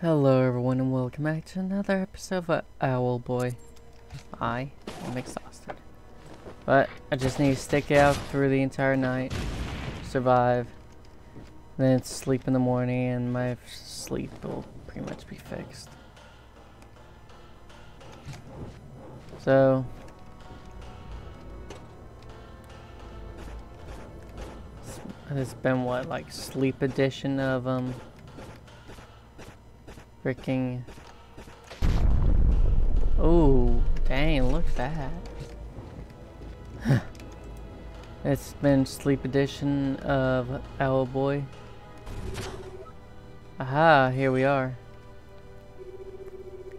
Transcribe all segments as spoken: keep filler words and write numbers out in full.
Hello everyone and welcome back to another episode of Owlboy. I am exhausted, but I just need to stick out through the entire night, survive, then sleep in the morning and my sleep will pretty much be fixed. So, it's been what, like sleep edition of um freaking... Oh, dang, look at that. It's been sleep edition of Owlboy. Aha, here we are.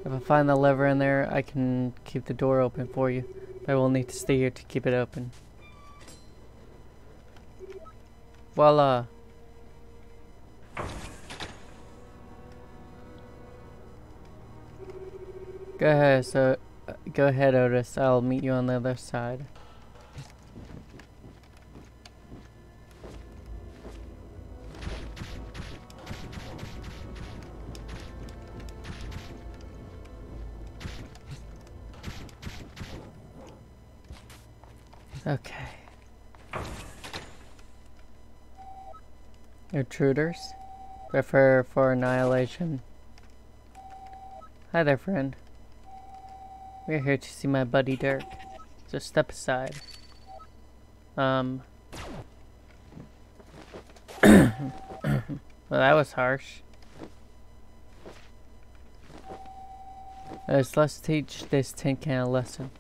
If I find the lever in there, I can keep the door open for you. But I will need to stay here to keep it open. Voila. Go ahead, so uh, go ahead, Otis. I'll meet you on the other side. Okay. Intruders, prepare for annihilation. Hi there, friend. We're here to see my buddy Dirk. Just step aside. Um. Well, that was harsh. Let's, let's teach this tin can a lesson.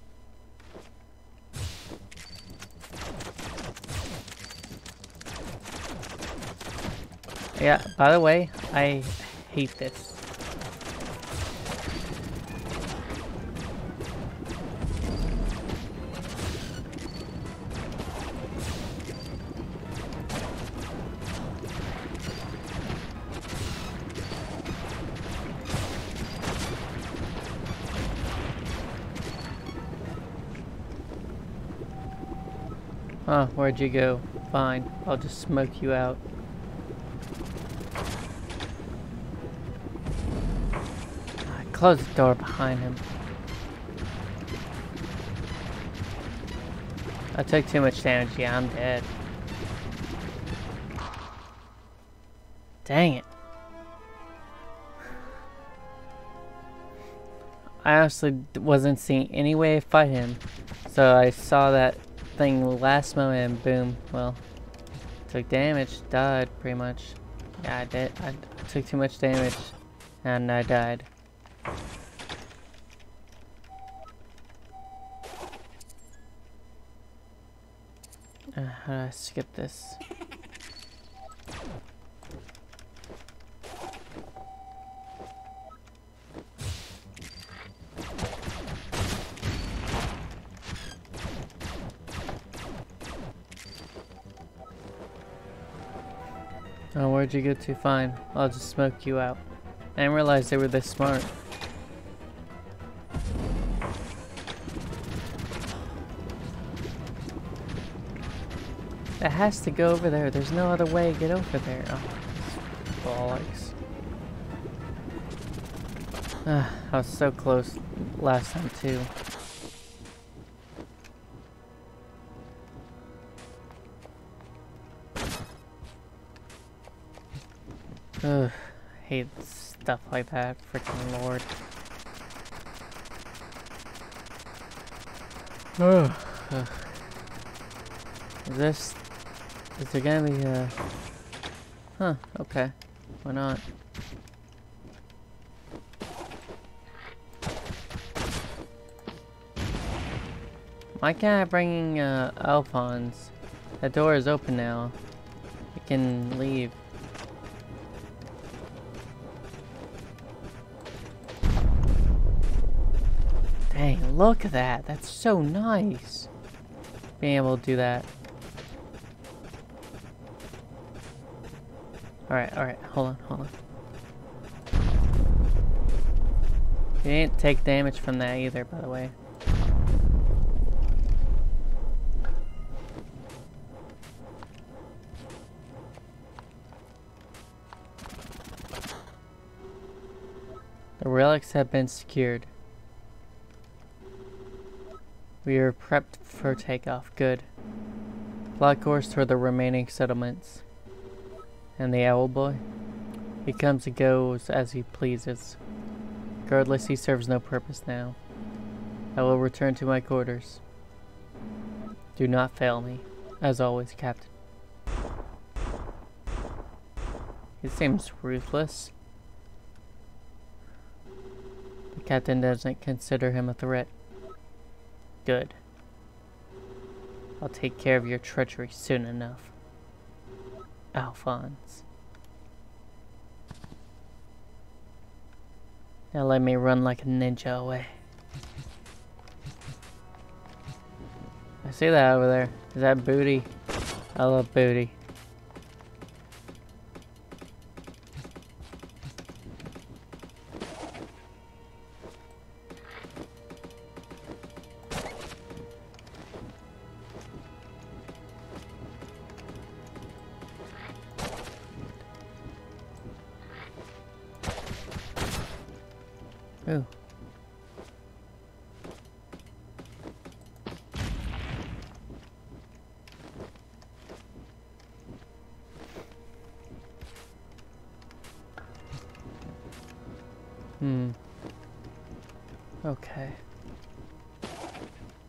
Yeah, by the way, I hate this. Huh, where'd you go? Fine, I'll just smoke you out. I closed the door behind him. I took too much damage, yeah, I'm dead. Dang it. I honestly wasn't seeing any way to fight him, so I saw that thing last moment and boom, well, took damage, died pretty much. Yeah, I did. I took too much damage and I died. Uh, how do I skip this? Oh, where'd you go to? Fine, I'll just smoke you out. I didn't realize they were this smart. That has to go over there. There's no other way to get over there. Oh, bollocks. Uh, I was so close last time, too. Ugh, I hate stuff like that, freaking lord. Ugh. Ugh. Is this... Is there gonna be a... Huh, okay. Why not? Why can't I bring, uh, Alphonse? The door is open now. We can leave. Dang, look at that. That's so nice. Being able to do that. Alright, alright. Hold on, hold on. You didn't take damage from that either, by the way. The relics have been secured. We are prepped for takeoff. Good. Plot course for the remaining settlements. And the Owlboy? He comes and goes as he pleases. Regardless, he serves no purpose now. I will return to my quarters. Do not fail me. As always, Captain. He seems ruthless. The captain doesn't consider him a threat. Good. I'll take care of your treachery soon enough. Alphonse. Now let me run like a ninja away. I see that over there. Is that booty? I love booty. Ooh. Hmm. Okay.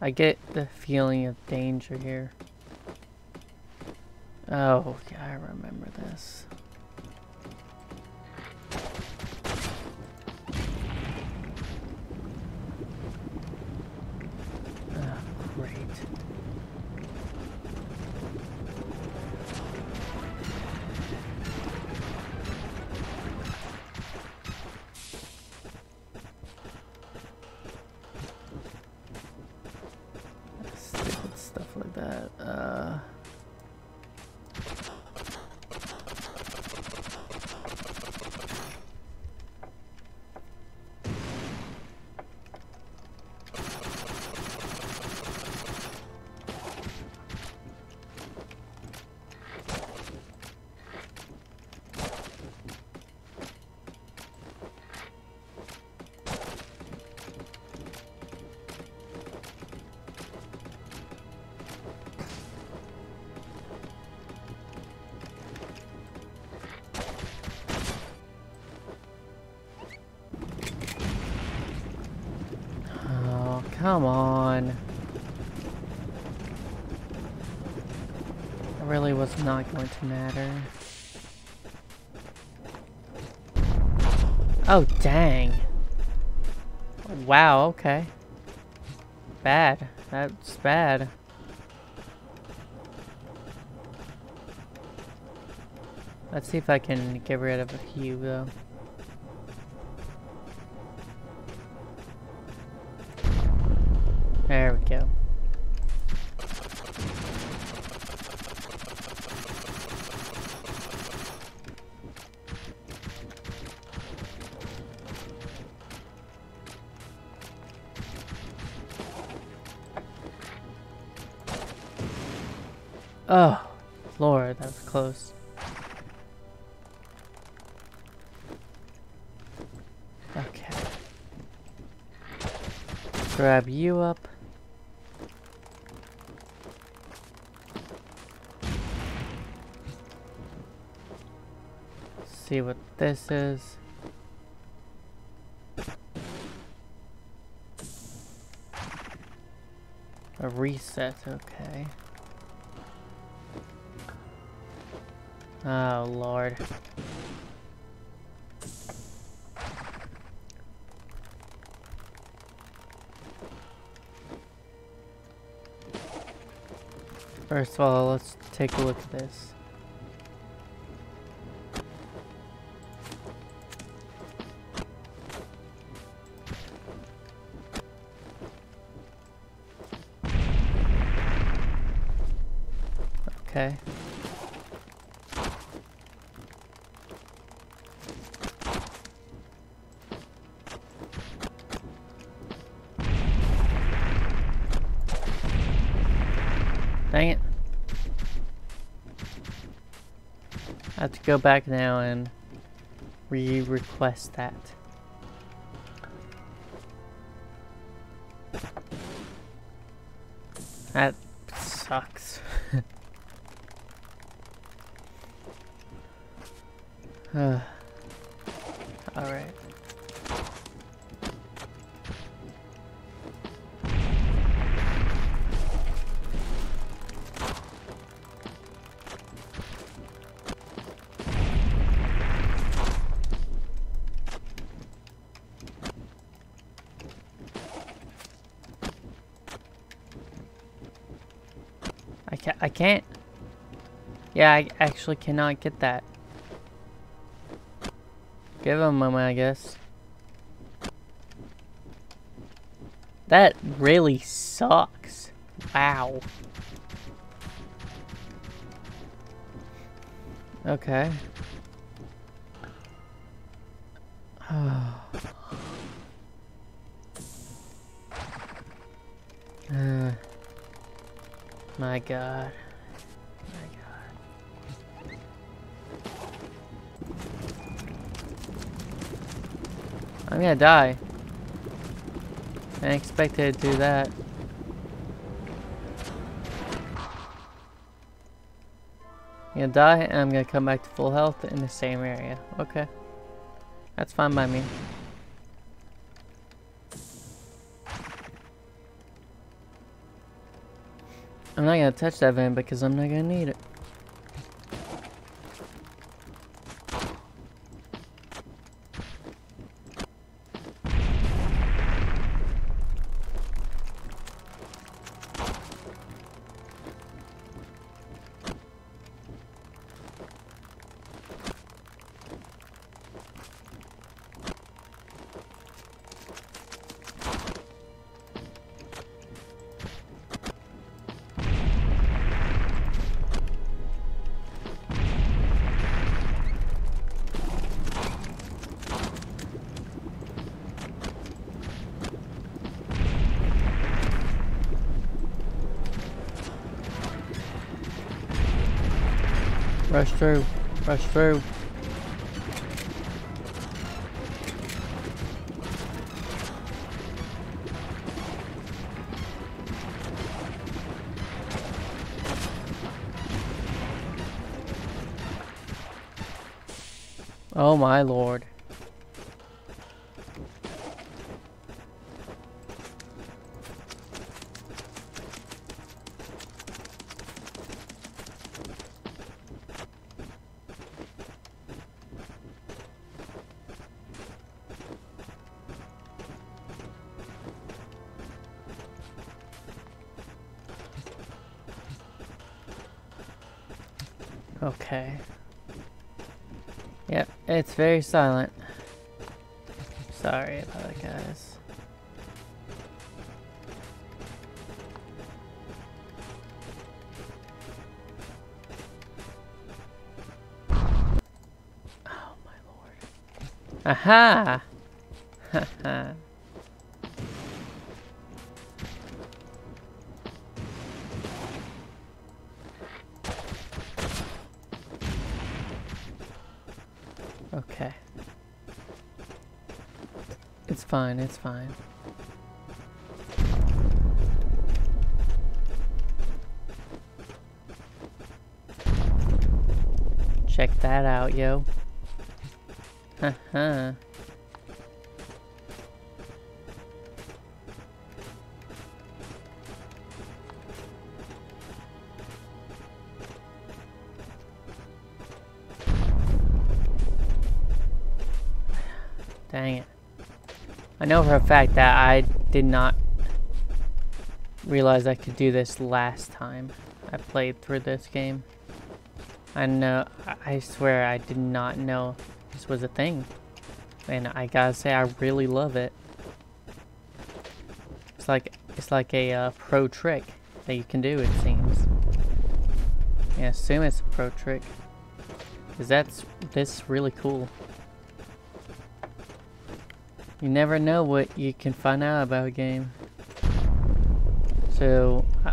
I get the feeling of danger here. Oh, yeah, I remember this. Come on. It really was not going to matter. Oh, dang. Wow, okay. Bad. That's bad. Let's see if I can get rid of a few, though. There we go. Oh, Lord, that was close. Okay. Grab you up. See what this is. A reset, okay. Oh, Lord. First of all, let's take a look at this. Okay. Dang it. I have to go back now and re-request that. That sucks. uh, Alright. I can't. Yeah, I actually cannot get that. Give him a moment, I guess. That really sucks. Wow. Okay. Oh. Uh. My God. My God. I'm gonna die. I expected to do that. I'm gonna die and I'm gonna come back to full health in the same area. Okay. That's fine by me. I'm not gonna touch that van because I'm not gonna need it. Rush through, rush through. Oh my Lord. Okay. Yep, it's very silent. Sorry about it, guys. Oh, my Lord. Aha! Haha. Okay. It's fine, it's fine. Check that out, yo. Haha. Dang it. I know for a fact that I did not realize I could do this last time I played through this game. I know, I swear I did not know this was a thing. And I gotta say, I really love it. It's like, it's like a uh, pro trick that you can do, it seems. I assume it's a pro trick. 'Cause that's, this really cool. You never know what you can find out about a game. So, uh,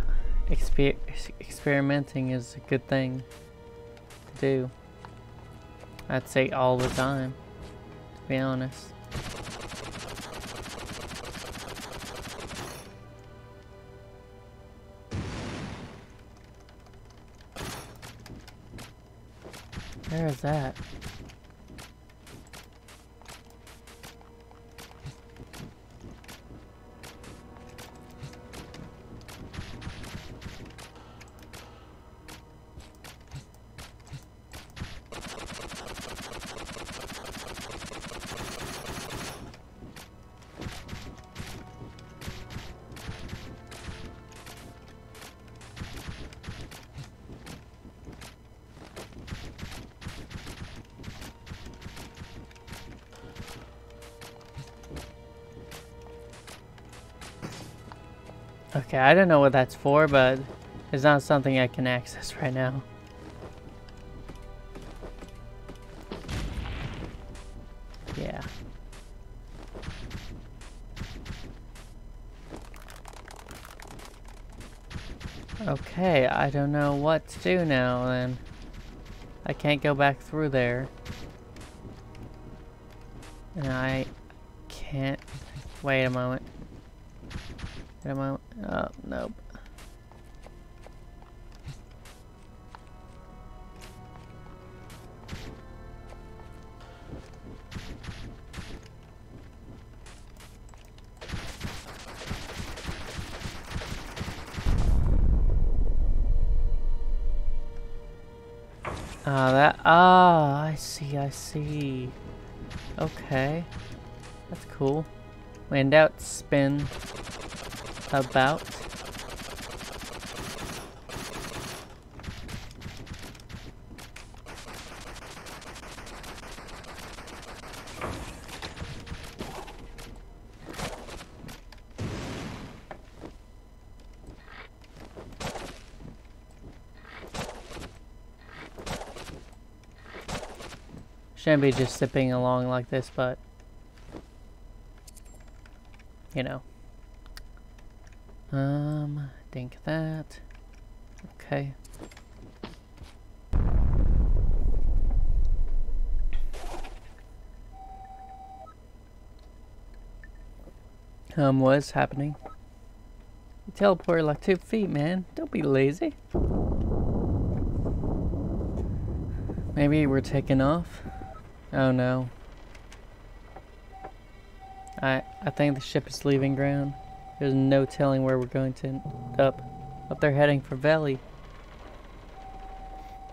exper experimenting is a good thing to do. I'd say all the time, to be honest. Where is that? Okay, I don't know what that's for, but it's not something I can access right now. Yeah. Okay, I don't know what to do now then. I can't go back through there. And I can't... Wait a moment. Wait a moment. Oh, nope. Ah, oh, that. Ah, oh, I see, I see. Okay. That's cool. When out, spin. About. Shouldn't be just sipping along like this, but you know. Um, think that. Okay. Um, what's happening? You teleported like two feet, man. Don't be lazy. Maybe we're taking off. Oh no. I I think the ship is leaving ground. There's no telling where we're going to end up. Up there heading for Valley.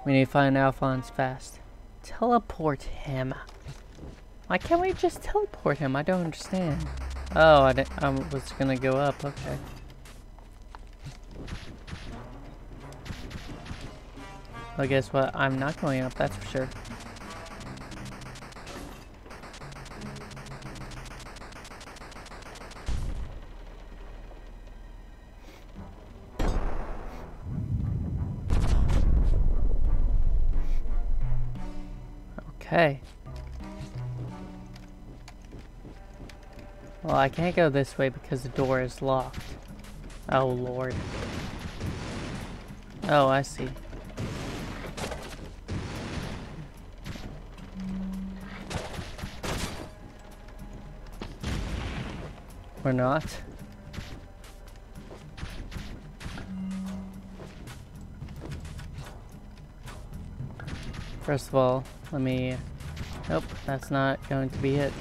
We need to find Alphonse fast. Teleport him. Why can't we just teleport him? I don't understand. Oh, I, didn't, I was gonna go up. Okay. Well, guess what? I'm not going up, that's for sure. Hey. Well, I can't go this way because the door is locked. Oh, Lord. Oh, I see. Or not. First of all, let me... Nope, that's not going to be it.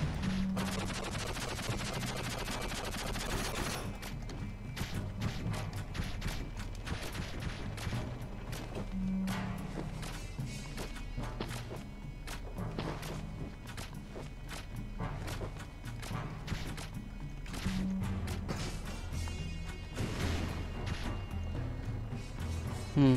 Hmm.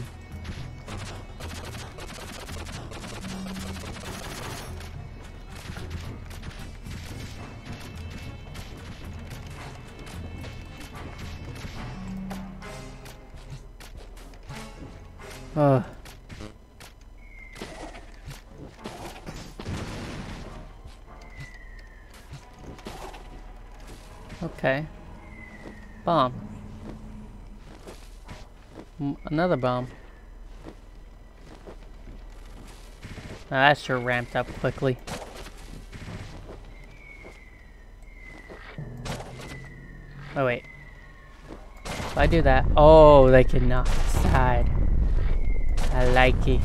Uh. Okay. Bomb. M another bomb. Now that sure ramped up quickly. Oh wait. If I do that, oh, they cannot decide. I like it.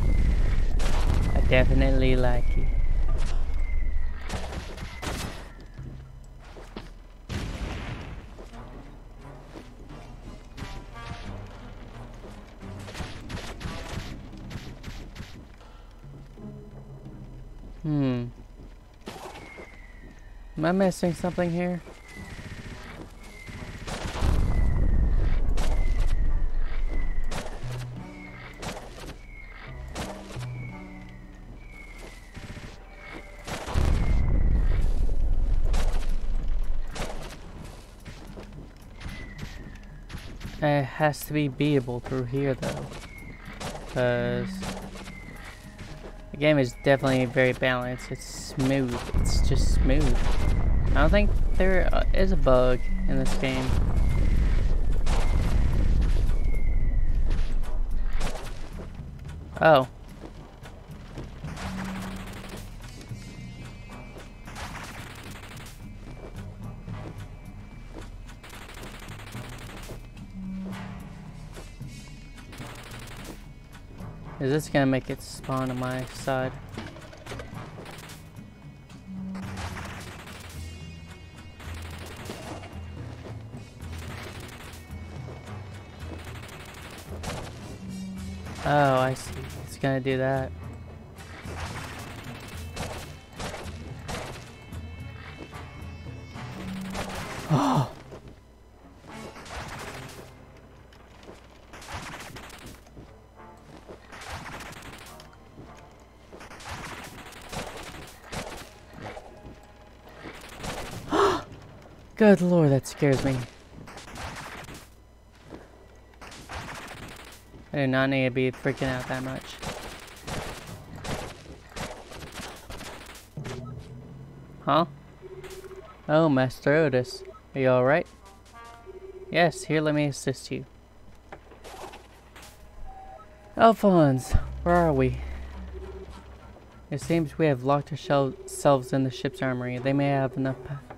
I Definitely lucky. Hmm. Am I missing something here? It has to be beatable through here though, because the game is definitely very balanced. It's smooth. It's just smooth. I don't think there is a bug in this game. Oh. Is this gonna make it spawn on my side? Oh, I see. It's gonna do that. Oh! Good lord, that scares me. I do not need to be freaking out that much. Huh? Oh, Master Otis. Are you alright? Yes, here, let me assist you. Alphonse, where are we? It seems we have locked ourselves in the ship's armory. They may have enough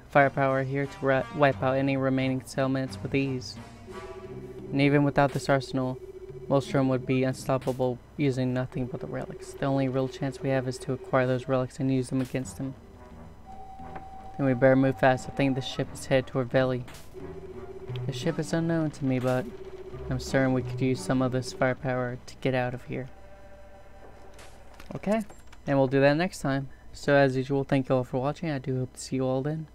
firepower here to wipe out any remaining settlements with ease. And even without this arsenal, Ulstrom would be unstoppable using nothing but the relics. The only real chance we have is to acquire those relics and use them against him. Then we better move fast. I think the ship is headed toward Valley. The ship is unknown to me, but I'm certain we could use some of this firepower to get out of here. Okay, and we'll do that next time. So as usual, thank you all for watching. I do hope to see you all then.